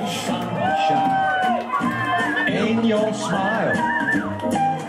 much sunshine in your smile.